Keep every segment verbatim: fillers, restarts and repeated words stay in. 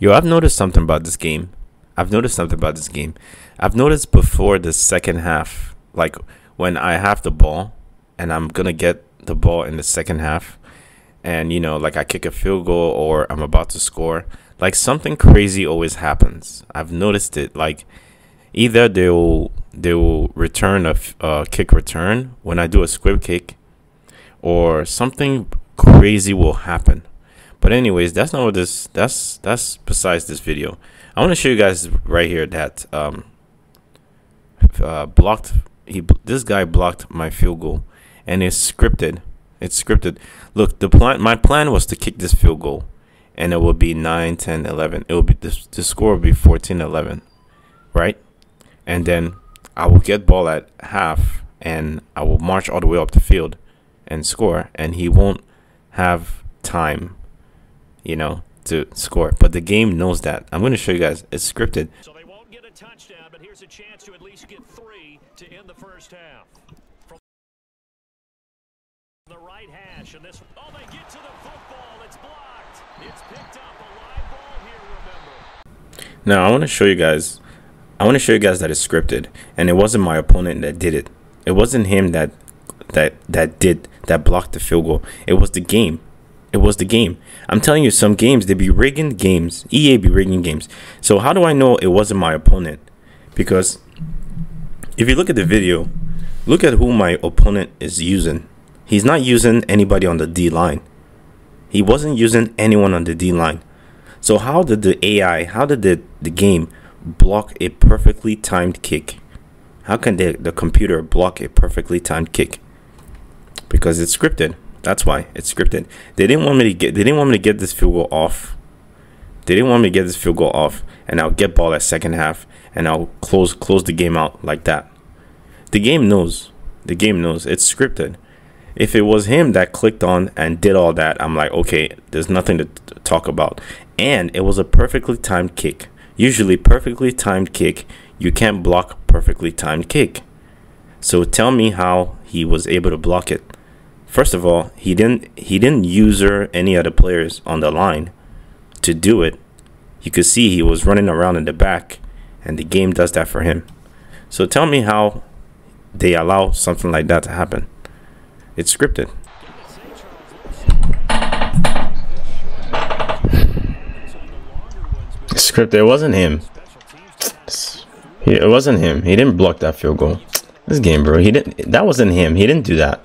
Yo, I've noticed something about this game. I've noticed something about this game. I've noticed before the second half, like when I have the ball and I'm going to get the ball in the second half and, you know, like I kick a field goal or I'm about to score, like something crazy always happens. I've noticed it. Like either they will they will return a uh, kick return when I do a squib kick, or something crazy will happen. But anyways, that's not what this, that's that's besides this video. I want to show you guys right here that um uh, blocked he this guy blocked my field goal, and it's scripted. It's scripted. Look, the plan my plan was to kick this field goal, and it would be nine, ten, eleven. It would be the, the score would be fourteen, eleven, right? And then I will get ball at half, and I will march all the way up the field and score, and he won't have time, you know, to score. But the game knows that. I'm going to show you guys. It's scripted. So they won't get a touchdown, but here's a chance to at least get three to end the first half. From the right hash, and this, oh, they get to the football. It's blocked. It's picked up, a live ball here, remember. Now, I want to show you guys. I want to show you guys that it's scripted, and it wasn't my opponent that did it. It wasn't him that that that did that blocked the field goal. It was the game. It was the game. I'm telling you, some games they be rigging games. E A be rigging games. So how do I know it wasn't my opponent? Because if you look at the video, look at who my opponent is using. He's not using anybody on the D line. He wasn't using anyone on the D line. So how did the A I? How did the the game block a perfectly timed kick? How can the, the computer block a perfectly timed kick? Because it's scripted. That's why it's scripted. They didn't want me to get. They didn't want me to get this field goal off. They didn't want me to get this field goal off, and I'll get ball at second half, and I'll close close the game out like that. The game knows. The game knows. It's scripted. If it was him that clicked on and did all that, I'm like, okay, there's nothing to talk about. And it was a perfectly timed kick. Usually, perfectly timed kick, you can't block perfectly timed kick. So tell me how he was able to block it. First of all, he didn't he didn't user any other players on the line to do it. You could see he was running around in the back, and the game does that for him. So tell me how they allow something like that to happen. It's scripted. It's scripted. It wasn't him. It wasn't him. He didn't block that field goal. This game, bro. He didn't. That wasn't him. He didn't do that.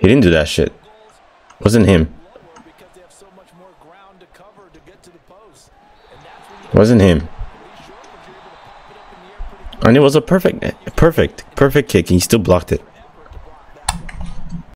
He didn't do that shit. Wasn't him. Wasn't him. And it was a perfect, perfect, perfect kick. He still blocked it.